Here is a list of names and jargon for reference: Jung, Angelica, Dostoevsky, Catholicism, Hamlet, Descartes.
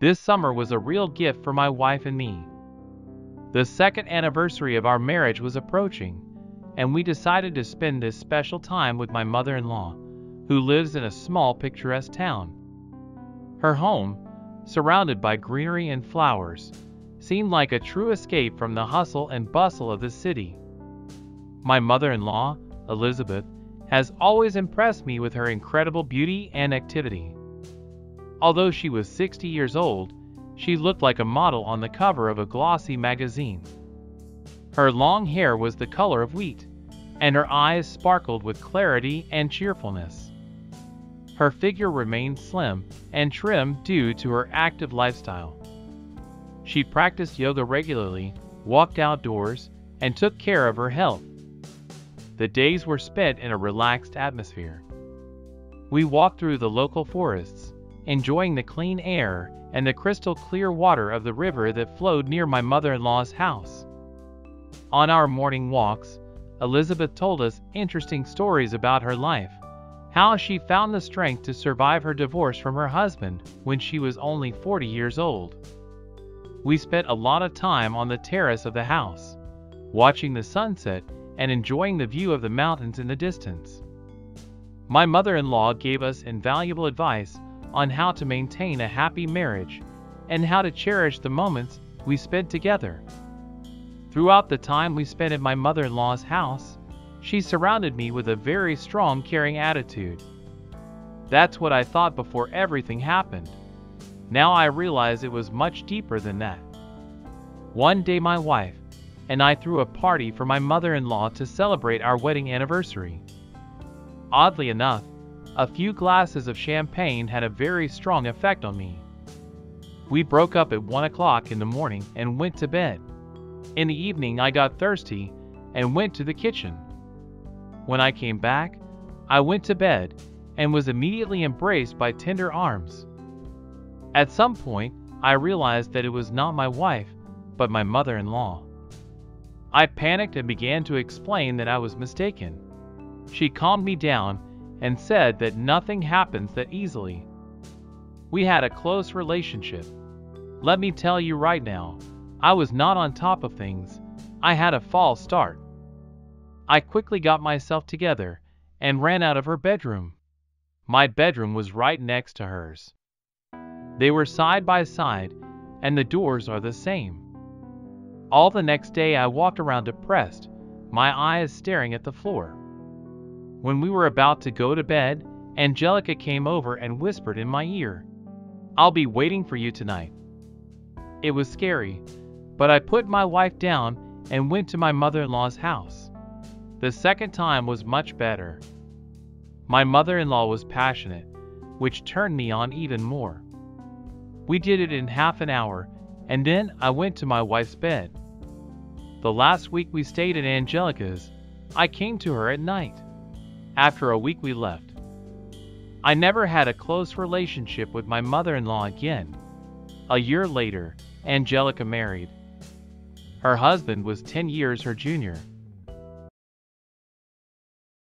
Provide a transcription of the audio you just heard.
This summer was a real gift for my wife and me. The second anniversary of our marriage was approaching, and we decided to spend this special time with my mother-in-law, who lives in a small picturesque town. Her home, surrounded by greenery and flowers, seemed like a true escape from the hustle and bustle of the city. My mother-in-law, Elizabeth, has always impressed me with her incredible beauty and activity. Although she was 60 years old, she looked like a model on the cover of a glossy magazine. Her long hair was the color of wheat, and her eyes sparkled with clarity and cheerfulness. Her figure remained slim and trim due to her active lifestyle. She practiced yoga regularly, walked outdoors, and took care of her health. The days were spent in a relaxed atmosphere. We walked through the local forests, enjoying the clean air and the crystal clear water of the river that flowed near my mother-in-law's house. On our morning walks, Elizabeth told us interesting stories about her life, how she found the strength to survive her divorce from her husband when she was only 40 years old. We spent a lot of time on the terrace of the house, watching the sunset and enjoying the view of the mountains in the distance. My mother-in-law gave us invaluable advice on how to maintain a happy marriage and how to cherish the moments we spent together. Throughout the time we spent at my mother-in-law's house, she surrounded me with a very strong, caring attitude. That's what I thought before everything happened. Now I realize it was much deeper than that. One day my wife and I threw a party for my mother-in-law to celebrate our wedding anniversary. Oddly enough, a few glasses of champagne had a very strong effect on me. We broke up at 1 o'clock in the morning and went to bed. In the evening I got thirsty and went to the kitchen. When I came back, I went to bed and was immediately embraced by tender arms. At some point, I realized that it was not my wife, but my mother-in-law. I panicked and began to explain that I was mistaken. She calmed me down and said that nothing happens that easily. We had a close relationship. Let me tell you right now, I was not on top of things. I had a false start. I quickly got myself together and ran out of her bedroom. My bedroom was right next to hers. They were side by side, and the doors are the same. All the next day I walked around depressed, my eyes staring at the floor. When we were about to go to bed, Angelica came over and whispered in my ear, "I'll be waiting for you tonight." It was scary, but I put my wife down and went to my mother-in-law's house. The second time was much better. My mother-in-law was passionate, which turned me on even more. We did it in half an hour, and then I went to my wife's bed. The last week we stayed at Angelica's, I came to her at night. After a week we left. I never had a close relationship with my mother-in-law again. A year later, Angelica married. Her husband was 10 years her junior.